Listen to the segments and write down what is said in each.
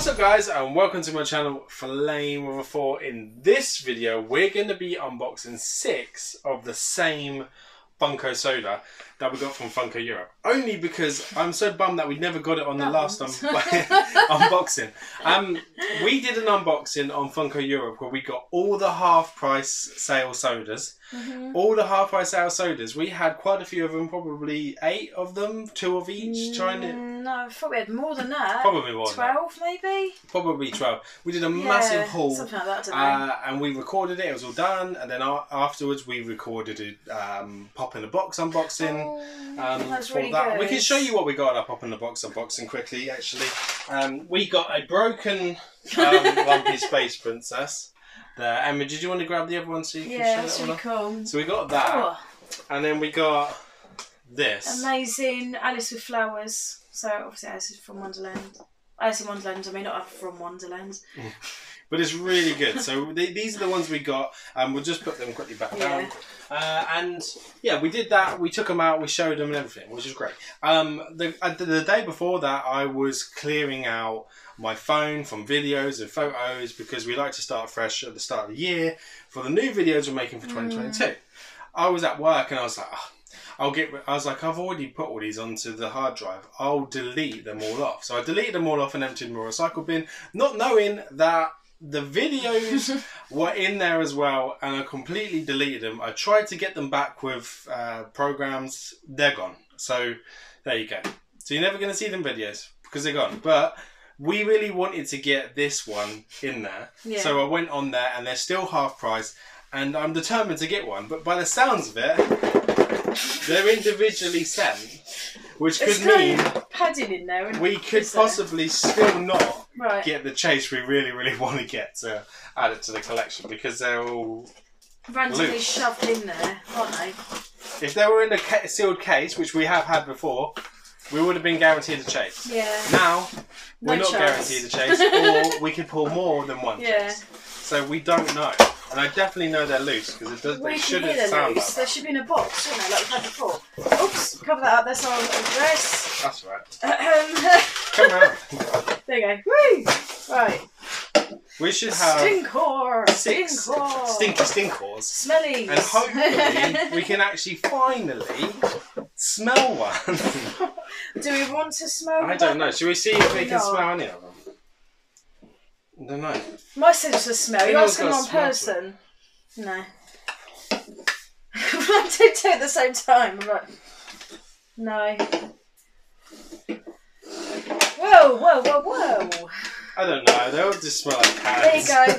What's up guys, and welcome to my channel FWA4. In this video we're going to be unboxing 6 of the same Funko Soda that we got from Funko Europe. Only because I'm so bummed that we never got it on the last unboxing. We did an unboxing on Funko Europe where we got all the half price sale sodas. All the half price sale sodas. We had quite a few of them, probably 8 of them, 2 of each. No, I thought we had more than that. Probably more. 12 maybe? Probably 12. We did a massive haul. Something like that, didn't we? And we recorded it, it was all done, and then afterwards we recorded it, pop in the box unboxing. That's really good. We can show you what we got at our pop in the box unboxing quickly, actually. We got a broken Lumpy Space Princess. There. Emma, did you want to grab the other one so you can show that one? Really cool. So we got that, and then we got this amazing Alice with flowers. So obviously Alice is from Wonderland. Alice in Wonderland. I mean, not from Wonderland. But it's really good. So these are the ones we got, and we'll just put them quickly back down. And yeah, we did that. We took them out. We showed them and everything, which is great. The day before that, I was clearing out my phone from videos and photos because we like to start fresh at the start of the year for the new videos we're making for 2022. I was at work and I was like, oh, I was like, I've already put all these onto the hard drive. I'll delete them all off. So I deleted them all off and emptied my recycle bin, not knowing that the videos were in there as well, and I completely deleted them. I tried to get them back with programs. They're gone. So there you go. So you're never going to see them videos because they're gone. But we really wanted to get this one in there. Yeah. So I went on there, and they're still half price, and I'm determined to get one. But by the sounds of it, they're individually sent, which could mean padding in there. We could possibly still not get the chase we really want to get to add it to the collection, because they're all randomly shoved in there, aren't they? If they were in a sealed case, which we have had before, we would have been guaranteed a chase. Yeah. Now we're not guaranteed a chase, or we could pull more than one chase. So we don't know, and I definitely know they're loose because it does. They shouldn't sound like that. They should be in a box, shouldn't they? Like we've had before. Oops, cover that up. That's our address. That's right. Come around. There you go. Woo! Right. We should have Stinkor. 6 stinky Stinkors. Smelly. And hopefully we can actually finally smell one. Do we want to smell one? I don't know. Should we see if we can smell any of them? I don't know. My sense of smell. You're asking one person. No. I did two at the same time. Right. No. Whoa, whoa, whoa, whoa. I don't know. They all just smell like cans. There you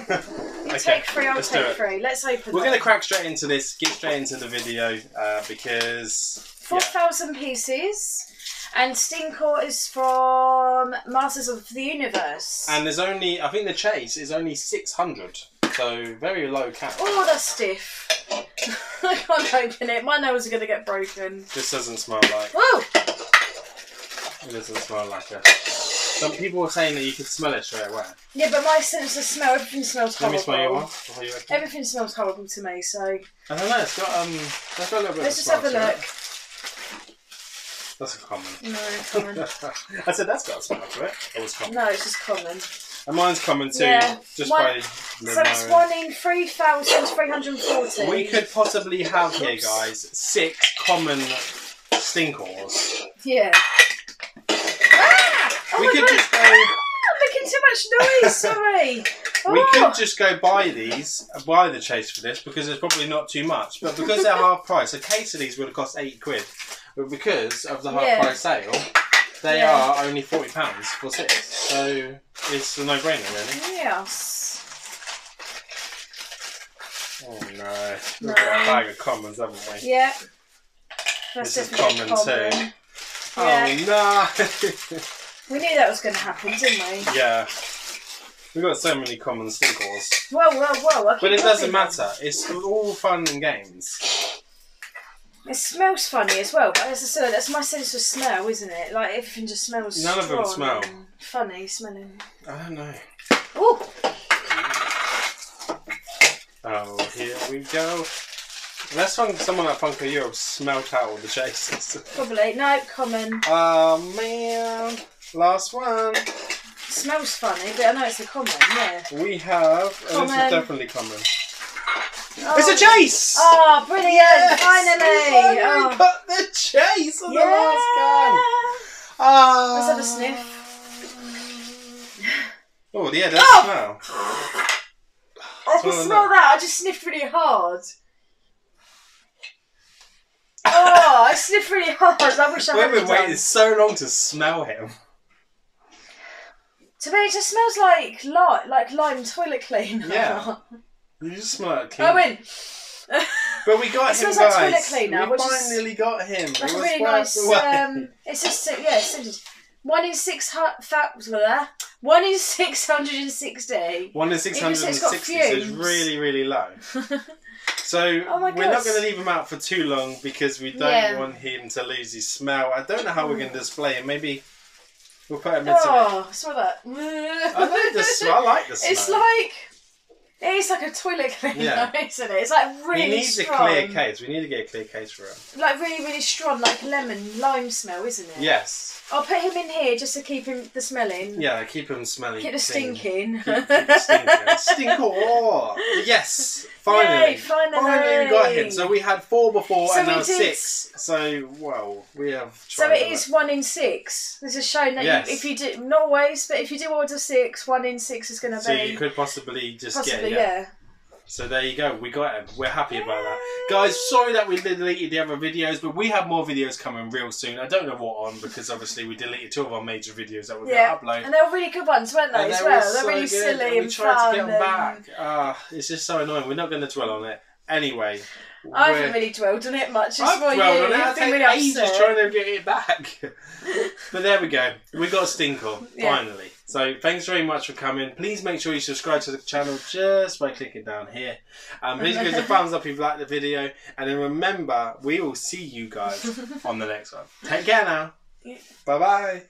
go. You take 3, I'll take 3. Let's open We're going to crack straight into this, get straight into the video, because 4,000 pieces. And Stinkor is from Masters of the Universe. And there's only, I think the chase is only 600. So very low count. Oh, that's stiff. I can't open it. My nose is going to get broken. This doesn't smell like... Whoa! It doesn't smell like it. Some people were saying that you could smell it straight away. Yeah, but my sense of smell, everything smells horrible. Let me smell your one. Before you open. Everything smells horrible to me, so... I don't know, it's got a little bit of smell. Let's just have a look. That's a common. No, common. I said that's got a smell to it. It was common. No, it's just common. And mine's common too, just by... So it's 1 in 3,340. We could possibly have here, guys, 6 common Stinkors. Yeah. Ah! Oh, we could just go... I'm making too much noise, sorry. We could just go buy these, buy the chase for this, because there's probably not too much. But because they're half price, a case of these would have cost £8. But because of the half price sale, they are only £40 for 6. So it's a no-brainer, really. Yes. Oh no! We've got a bag of commons, haven't we? Yeah. That's this is common too. Yeah. Oh no! We knew that was going to happen, didn't we? Yeah. We've got so many common Stinkors. Whoa, whoa, whoa! But it doesn't matter. It's all fun and games. It smells funny as well, but as I said, that's my sense of smell, isn't it? Like everything just smells. None of them smell funny smelling. I don't know. Oh. Oh, here we go. Unless someone at Funko Europe smelt out all the chases. Probably no common. Oh man, last one. Smells funny, but I know it's a common, yeah. We have, common. And this is definitely common. Oh. It's a chase! Oh, brilliant, yes. Finally! Oh. We got the chase on the last can! Let's have a sniff. Oh, yeah, that smell. I can smell that, I just sniffed really hard. Oh, I sniffed really hard, I wish I hadn't done. We've waited so long to smell him. To me, it just smells like lime toilet cleaner. Yeah, you just smell like clean. I win. But we got him, guys. It smells like toilet cleaner. We finally got him. Like a really nice. It's just it's 1 in 660. 1 in 660. So it's really, really low. So we're not going to leave him out for too long because we don't want him to lose his smell. I don't know how we're going to display him. Maybe. We'll put him into it. Smell that. I like the smell. I like the smell. It's like a toilet cleaner, isn't it? It's like really strong. He needs a clear case. We need to get a clear case for him. Like really, really strong, like lemon, lime smell, isn't it? Yes. I'll put him in here just to keep him the smelling. Yeah, keep him smelling. Keep the stinking. Keep the stinking. Stinkor. Yes. Finally. Yay, finally we got him. So we had 4 before and now 6. So, well, we have tried. So it is 1 in 6. There's a shame that you, if you do, not always, but if you do order 6, 1 in 6 is going to be. So you could possibly just get it. So there you go. We got him. We're happy about that. Guys, sorry that we deleted the other videos, but we have more videos coming real soon. I don't know what on, because obviously we deleted 2 of our major videos that we were going to upload. And they were really good ones, weren't they, as well? They're really silly and we tried to get them back. It's just so annoying. We're not going to dwell on it. Anyway. I haven't really dwelled on it much. I've dwelled on it. I've taken ages trying to get it back. But there we go. We got Stinkor, finally. So thanks very much for coming. Please make sure you subscribe to the channel just by clicking down here. Please give us a thumbs up if you liked the video. And then remember, we will see you guys on the next one. Take care now. Bye-bye.